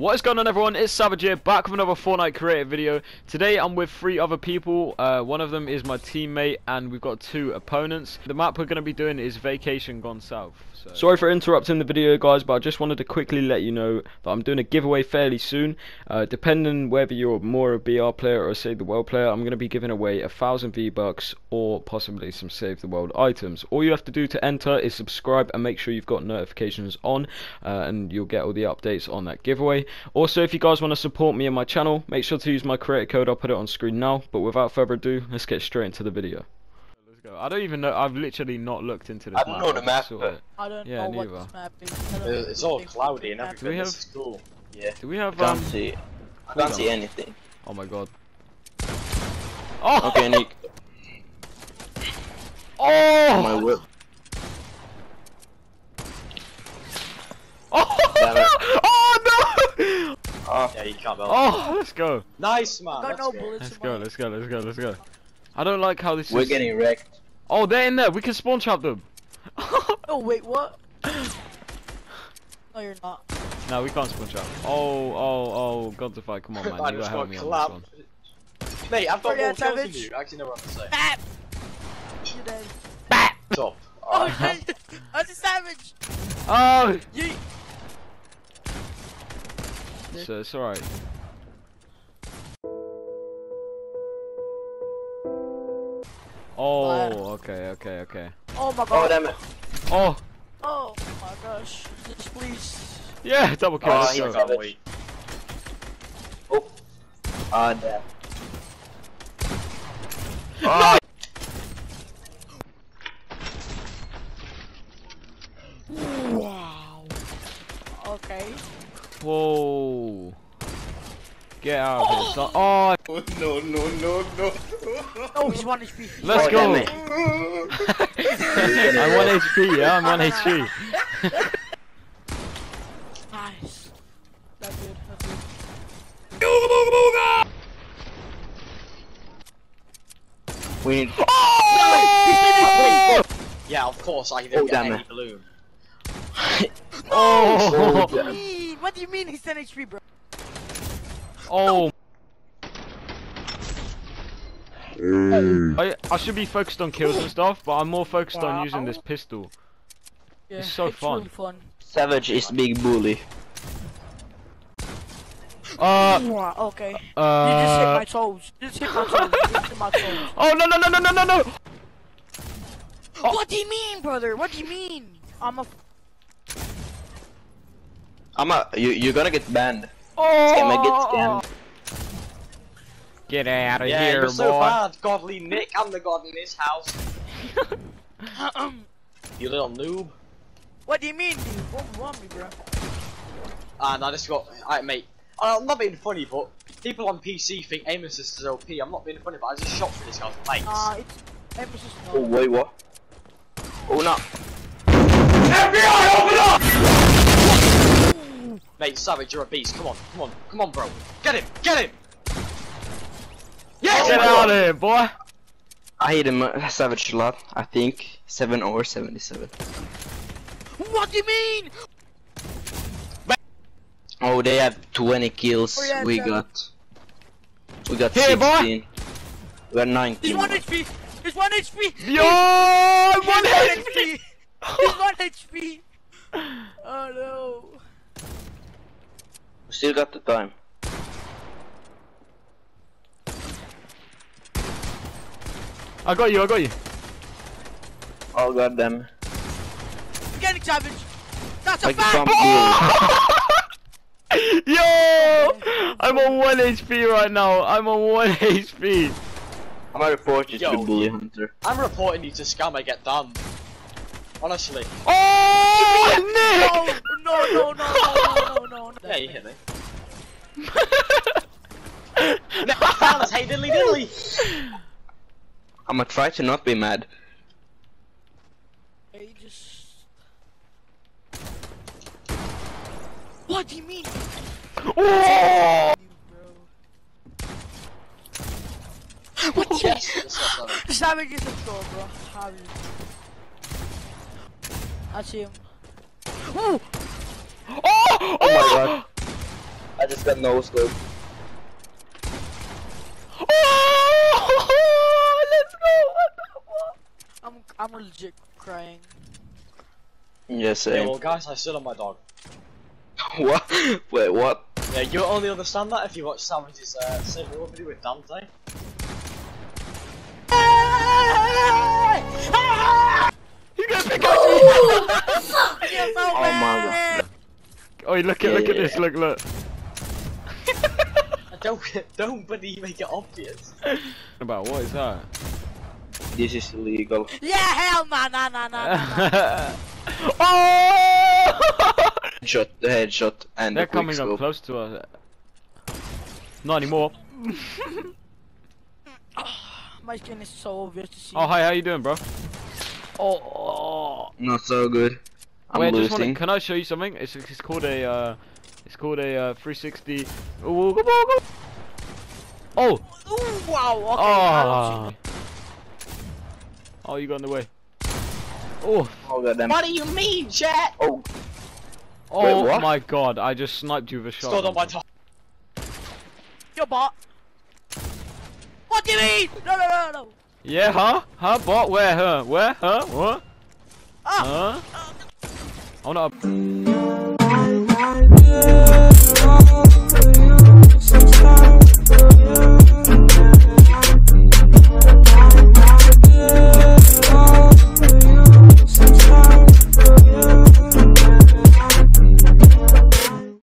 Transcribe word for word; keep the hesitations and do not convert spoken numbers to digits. What is going on, everyone? It's Savage here, back with another Fortnite Creative video. Today I'm with three other people. Uh, one of them is my teammate and we've got two opponents. The map we're going to be doing is Vacation Gone South. So. Sorry for interrupting the video, guys, but I just wanted to quickly let you know that I'm doing a giveaway fairly soon. Uh, depending whether you're more a B R player or a Save the World player, I'm going to be giving away a thousand V-Bucks or possibly some Save the World items. All you have to do to enter is subscribe and make sure you've got notifications on uh, and you'll get all the updates on that giveaway. Also, if you guys want to support me and my channel, make sure to use my creator code. I'll put it on screen now, but without further ado, let's get straight into the video. Let's go. I don't even know, I've literally not looked into this I don't map. know the map, but... It. I don't yeah, know neither. What this map is. I don't it's, it's all cloudy and everything. Do we have... This is cool. Yeah. Do we have... Um... I don't see it. I don't see anything. Oh my god. Oh! Okay, Nick. Oh! My whip. Oh! Oh! Oh. Yeah, you can't build. Oh, let's go. Nice, man. Let's, no go. let's go, let's go, let's go, let's go. I don't like how this We're is. We're getting wrecked. Oh, they're in there. We can spawn trap them. Oh, wait, what? No, you're not. No, we can't spawn trap. Oh, oh, oh. God to fight. Come on, man. You gotta help me on this one. Mate, I've got more kills than you. I actually know what I'm saying. Bap! You're dead. Bap! Top. Oh, shit. That's a savage. Oh. You. So it's alright. Oh, okay, okay, okay. Oh my god. Oh, damn it. Oh. Oh my gosh. Just please. Yeah, double kill. Oh, he's got weak. Oh. Ah, damn. Oh. No! Wow. Okay. Whoa! Get out of here! So oh no no no no! Oh, he's one H P. Let's oh, go! I'm one H P. Yeah, I'm one H P. Nice. That's good. That's good. We need. Oh! Yeah, of course I didn't oh, get any balloon. Oh! So what do you mean he's ten H P, bro? Oh. No. I, I should be focused on kills and stuff, but I'm more focused wow. on using this pistol. Yeah, it's so it's fun. Really fun. Savage is big bully. Uh. Wow, okay. Uh, you just hit my toes. You just hit my toes. You just hit my toes. Oh no no no no no no no! Oh. What do you mean, brother? What do you mean? I'm a. I'm a, you, you're gonna get banned. Oh! Scam, I get scammed. Get out of yeah, here, you're boy. So bad, godly Nick. I'm the god in this house. You little noob. What do you mean, dude? What do you want me, bro? Ah, no, this got. Alright, mate. I'm not being funny, but people on P C think aim assist is O P. I'm not being funny, but I just shot for this guy's legs. Ah, uh, it's aim assist. Oh wait, what? Oh no. F B I, open up! Mate, Savage, you're a beast. Come on, come on, come on, bro. Get him, get him. Yes, get out of here, boy. I hate him, uh, Savage, a lot. I think seven or seventy-seven. What do you mean? Oh, they have twenty kills. Oh, yeah, we seven. got, we got here, sixteen. Boy. We're nineteen. He's one boy. H P. He's one H P. Yo, He's one H P. He's one H P. Oh no. Still got the time. I got you, I got you. Oh god damn. Get it, Savage. That's like a fact. Oh! Yo! I'm on one H P right now. I'm on one H P. I'm gonna report you Yo, to the bully hunter. I'm reporting you to scam. I get done. Honestly. Oh Nick! No no no no no no no. Yeah, you hit me. No, Alice, hey diddly diddly. I'ma try to not be mad. Hey, just... What do you mean? Oh! What? Yes. Savage is a troll, bro. How are you? I see him. Ooh. Oh! Oh! Oh my god. I just got no scope. Oh, let's go! What the fuck? I'm I'm legit crying. Yes, yeah, same. Yeah, well, guys, I still on my dog. What? Wait, what? Yeah, you'll only understand that if you watch Savage's uh, Save the World video with Dante. You got to pick up! Oh my god! Oh, look at yeah, look yeah. at this! Look, look! Don't don't buddy make it obvious. About what is that? This is illegal. Yeah, hell no, no, no, no. Oh! Headshot, the headshot, and they're the coming up close to us. Not anymore. My skin is so obvious to see. Oh hi, how you doing, bro? Oh, not so good. I'm Wait, losing. Just wanna, can I show you something? It's it's called a uh, it's called a uh, three sixty. Oh, go, go, go. Oh. Ooh, wow. Okay. Oh. Oh, you got in the way. Oh. Oh goddamn. What do you mean, chat? Oh. Oh Wait, my god, I just sniped you with a shot. Stood on my top. Your bot. What do you mean? No, no, no, no. Yeah, huh? Huh? Bot? Where? Huh? Where? Huh? What? Ah. Huh? Uh, oh no.